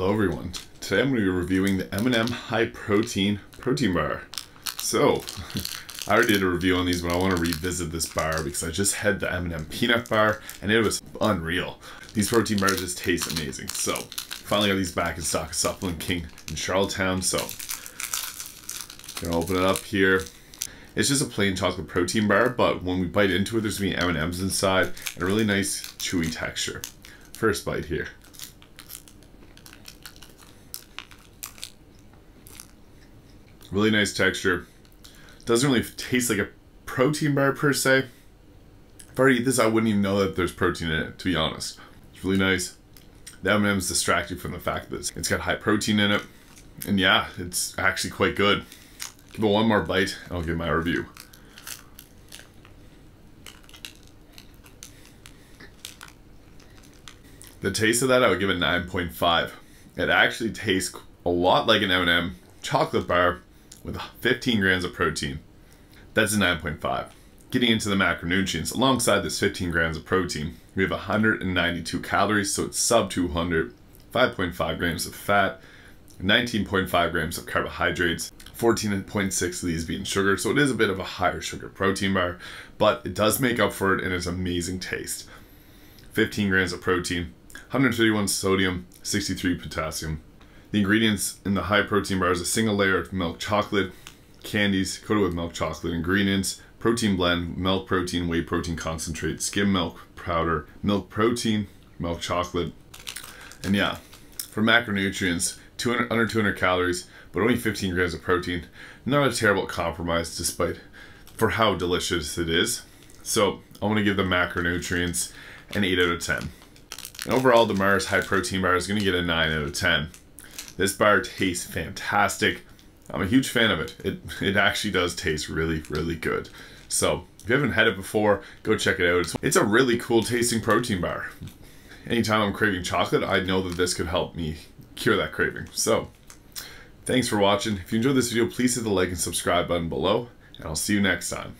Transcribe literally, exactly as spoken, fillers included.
Hello everyone. Today I'm going to be reviewing the M and M High Protein Protein Bar. So, I already did a review on these, but I want to revisit this bar because I just had the M and M Peanut Bar and it was unreal. These protein bars just taste amazing. So, finally got these back in stock at Supplement King in Charlottetown. So, I'm going to open it up here. It's just a plain chocolate protein bar, but when we bite into it, there's going to be M and M's inside and a really nice chewy texture. First bite here. Really nice texture. Doesn't really taste like a protein bar per se. If I were to eat this, I wouldn't even know that there's protein in it, to be honest. It's really nice. The M and M's distract you from the fact that it's got high protein in it. And yeah, it's actually quite good. Give it one more bite and I'll give my review. The taste of that, I would give it nine point five. It actually tastes a lot like an M and M chocolate bar with fifteen grams of protein. That's a nine point five. Getting into the macronutrients, alongside this fifteen grams of protein, we have one hundred ninety-two calories, so it's sub two hundred, five point five grams of fat, nineteen point five grams of carbohydrates, fourteen point six of these being sugar, so it is a bit of a higher sugar protein bar, but it does make up for it in its amazing taste. fifteen grams of protein, one hundred thirty-one sodium, sixty-three potassium. The ingredients in the high protein bar is a single layer of milk chocolate, candies coated with milk chocolate ingredients, protein blend, milk protein, whey protein concentrate, skim milk powder, milk protein, milk chocolate. And yeah, for macronutrients, two hundred, under two hundred calories, but only fifteen grams of protein. Not a terrible compromise despite for how delicious it is. So I'm going to give the macronutrients an eight out of ten. And overall, the Mars high protein bar is going to get a nine out of ten. This bar tastes fantastic. I'm a huge fan of it. It it actually does taste really, really good. So if you haven't had it before, go check it out. It's, it's a really cool tasting protein bar. Anytime I'm craving chocolate, I know that this could help me cure that craving. So thanks for watching. If you enjoyed this video, please hit the like and subscribe button below, and I'll see you next time.